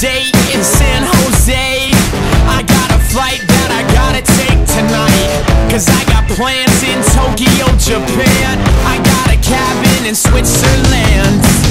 date in San Jose. I got a flight that I gotta take tonight, 'cause I got plans in Tokyo, Japan. I got a cabin in Switzerland.